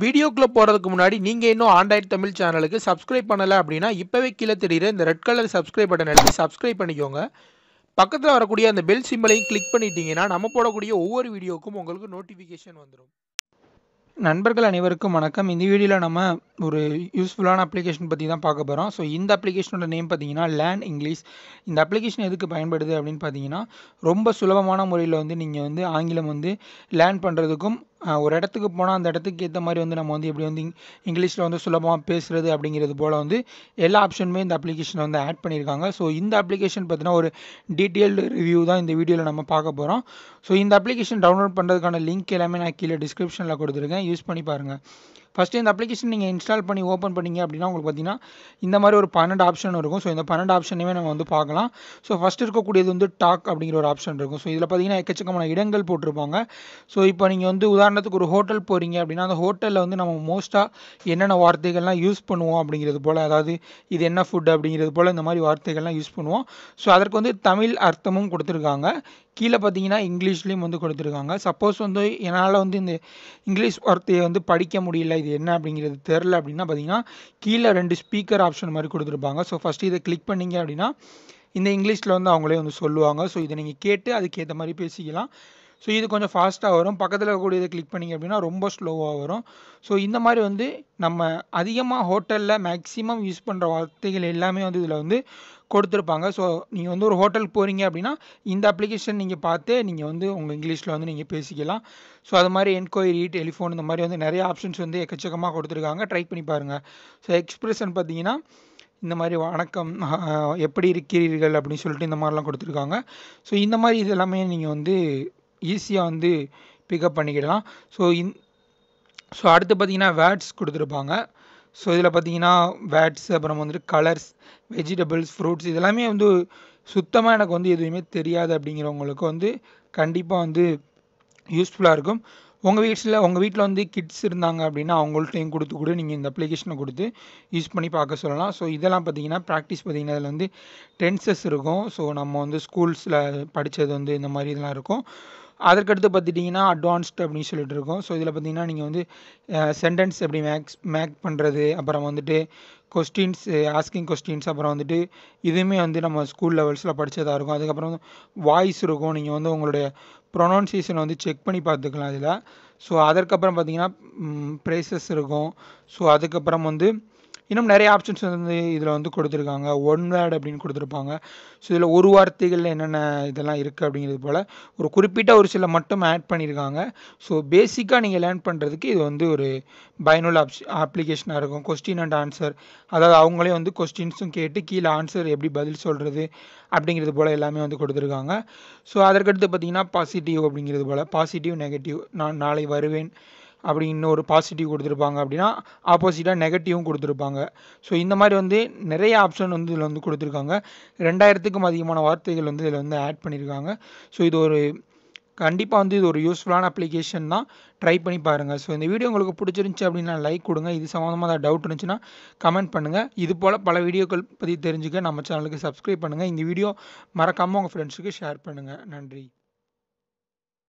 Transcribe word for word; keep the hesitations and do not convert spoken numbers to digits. Video club போறதுக்கு முன்னாடி நீங்க இன்னும் ஆண்ட்ராய்ட் தமிழ் சேனலுக்கு subscribe பண்ணல அப்படினா இப்பவே கீழ தெரியுற இந்த ரெட் கலர் subscribe பட்டன் அழுத்தி subscribe பண்ணிக்கோங்க பக்கத்துல வரக்கூடிய அந்த bell சிம்பலையும் click பண்ணிட்டீங்கனா நம்ம போடக்கூடிய ஒவ்வொரு வீடியோக்கும் உங்களுக்கு notification வந்துரும் நண்பர்கள் அனைவருக்கும் வணக்கம் இந்த வீடியோல நம்ம ஒரு யூஸ்புல்லான அப்ளிகேஷன் பத்தி தான் பார்க்க போறோம் சோ இந்த அப்ளிகேஷனோட நேம் பாத்தீங்கன்னா லேர்ன் இங்கிலீஷ் இந்த அப்ளிகேஷன் எதுக்கு பயன்படுது அப்படினு பாத்தீங்கன்னா ரொம்ப சுலபமான முறையில் வந்து நீங்க வந்து ஆங்கிலம் வந்து லேர்ன் பண்றதுக்கும் ஒரு இடத்துக்கு போனா அந்த இடத்துக்கு ஏத்த மாதிரி வந்து நம்ம வந்து எப்படி வந்து இங்கிலீஷ்ல வந்து சுலபமா பேசுறது அப்படிங்கிறது போல வந்து எல்லா ஆப்ஷனுமே இந்த அப்ளிகேஷன் வந்து ஆட் பண்ணிருக்காங்க சோ இந்த அப்ளிகேஷன் பத்தின ஒரு டீடைல்ட் ரிவ்யூ தான் இந்த வீடியோல நம்ம பார்க்க போறோம் சோ இந்த அப்ளிகேஷன் டவுன்லோட் பண்றதுக்கான லிங்க் எல்லாமே நான் கீழ டிஸ்கிரிப்ஷன்ல கொடுத்திருக்கேன் யூஸ் பண்ணி பாருங்க First, in the application, you install and open the twelve option. So, in the twelve option, we will So, first, we will talk about the option. So, this is the idea. So, if you have a hotel, we will use the hotel most of the use the This food, use So, that is the Tamil Arthamum. கீழ பாத்தீங்கன்னா இங்கிலீஷ்லயும் வந்து கொடுத்திருக்காங்க suppose வந்து என்னால வந்து இந்த English வார்த்தையை வந்து படிக்க முடியல இது என்ன அப்படிங்கிறது தெரியல அப்படினா பாத்தீங்கன்னா கீழ ரெண்டு ஸ்பீக்கர் ஆப்ஷன் மாதிரி கொடுத்திருப்பாங்க சோ ஃபர்ஸ்ட் இத கிளிக் பண்ணீங்க அப்படினா இந்த இங்கிலீஷ்ல வந்து அவங்களே வந்து சொல்லுவாங்க சோ இத நீங்க கேட்டு அதுக்கு ஏத்த மாதிரி பேசிக்கலாம் சோ இது கொஞ்சம் ஃபாஸ்டா வரும் பக்கத்துல கூட இத கிளிக் பண்ணீங்க அப்படினா ரொம்ப ஸ்லோவா வரும் சோ இந்த மாதிரி வந்து நம்ம அதிகமா ஹோட்டல்ல மேக்ஸिमम யூஸ் பண்ற வார்த்தைகள் எல்லாமே வந்து இதுல வந்து கொடுத்திருப்பாங்க சோ நீங்க வந்து ஒரு ஹோட்டலுக்கு போறீங்க அப்படினா இந்த அப்ளிகேஷன் நீங்க பார்த்து நீங்க வந்து உங்க இங்கிலீஷ்ல வந்து நீங்க பேசிக்கலாம் சோ அது மாதிரி என்கொயரி டெலிபோன் இந்த மாதிரி வந்து நிறைய ஆப்ஷன்ஸ் வந்து எக்கச்சக்கமா கொடுத்திருக்காங்க ட்ரை பண்ணி பாருங்க சோ எக்ஸ்பிரஷன் பாத்தீங்கன்னா இந்த மாதிரி வணக்கம் எப்படி இருக்கிறீர்கள் அப்படி சொல்லிட்டு இந்த மாதிரி எல்லாம் கொடுத்திருக்காங்க சோ இந்த மாதிரி இதெல்லாம் நீங்க வந்து ஈஸியா வந்து pick up பண்ணிக்கலாம் சோ சோ அடுத்து பாத்தீங்கன்னா வேர்ட்ஸ் கொடுத்திருப்பாங்க சோ இதல பாத்தீங்கன்னா வேர்ட்ஸ் அப்புறம் வந்து கலர்ஸ் vegetables fruits இதெல்லாம் வந்து சுத்தமா எனக்கு வந்து எதுவுமே தெரியாது அப்படிங்கறவங்களுக்கு வந்து கண்டிப்பா வந்து யூஸ்புல்லா இருக்கும் உங்க வீட்ல உங்க வீட்ல வந்து kids இருந்தாங்க அப்படினா அவங்கள்ட்டயும் கொடுத்து கூட நீங்க இந்த அப்ளிகேஷனை கொடுத்து யூஸ் பண்ணி பார்க்க சொல்லலாம் சோ இதெல்லாம் பாத்தீங்கன்னா பிராக்டீஸ் பாத்தீங்கன்னா அதுல வந்து டென்சஸ் இருக்கும் சோ நம்ம வந்து ஸ்கூல்ஸ்ல படிச்சது வந்து இந்த மாதிரி இதெல்லாம் இருக்கும் அதற்கு அடுத்து பாத்தீங்கன்னா அட்வான்ஸ்ட் அப்படினு சொல்லிட்டு இருக்கோம் சோ இதல பாத்தீங்கன்னா நீங்க வந்து சென்டென்ஸ் எப்படி மேக் பண்றது அப்புறம் வந்துட்டு questions asking questions அப்புறம் வந்துட்டு இதுமே வந்து நம்ம ஸ்கூல் லெவல்ஸ்ல படிச்சதா இருக்கும் அதுக்கு அப்புறம் வாய்ஸ் இருக்கும் நீங்க வந்து உங்களோட pronunciation வந்து செக் பண்ணி பார்த்துக்கலாம் இதுல சோ அதற்கு அப்புறம் பாத்தீங்கன்னா phrases இருக்கும் சோ அதுக்கு அப்புறம் வந்து இன்னும் நிறைய ஆப்ஷன்ஸ் வந்து இதுல வந்து கொடுத்திருக்காங்க ஒன் வேர்ட் அப்படினு கொடுத்திருப்பாங்க சோ இதுல ஒரு வார்த்தைகள் என்னென்ன இதெல்லாம் இருக்கு அப்படிங்கிறது போல ஒரு குறிப்பிட்ட ஒரு சில மட்டும் ஆட் பண்ணிருக்காங்க சோ பேசிக்கா நீங்க லேர்ன் பண்றதுக்கு இது வந்து ஒரு பைனல் அப்ளிகேஷனா இருக்கும் क्वेश्चन அண்ட் ஆன்சர் அதாவது அவங்களே வந்து क्वेश्चंसும் கேட்டு கீழ ஆன்சர் எப்படி பதில் சொல்றது அப்படிங்கிறது போல எல்லாமே வந்து கொடுத்திருக்காங்க சோ அதற்கு அடுத்து பாத்தீங்கன்னா பாசிட்டிவ் அப்படிங்கிறது போல பாசிட்டிவ் நெகட்டிவ் நான் நாளை வருவேன் அப்படி இன்னொரு பாசிட்டிவ் கொடுத்திருப்பாங்க அப்படினா ஆப்போசிட்டா நெகட்டிவும் கொடுத்திருப்பாங்க சோ இந்த மாதிரி வந்து நிறைய ஆப்ஷன் வந்து இதுல வந்து கொடுத்திருக்காங்க இரண்டாயிரத்துக்கும் அதிகமான வார்த்தைகள் வந்து இதுல வந்து ஆட் பண்ணிருக்காங்க சோ இது ஒரு கண்டிப்பா வந்து இது ஒரு யூஸ்புல்லான அப்ளிகேஷன் தான் ட்ரை பண்ணி பாருங்க சோ இந்த வீடியோ உங்களுக்கு பிடிச்சிருந்துச்சு அப்படினா லைக் கொடுங்க இது சம்பந்தமா ஏதாவது டவுட் இருந்துச்சுனா கமெண்ட் பண்ணுங்க இது போல பல வீடியோக்கள் பத்தி தெரிஞ்சுக்க நம்ம சேனலுக்கு subscribe பண்ணுங்க இந்த வீடியோ மறக்காம உங்க friends க்கு share பண்ணுங்க நன்றி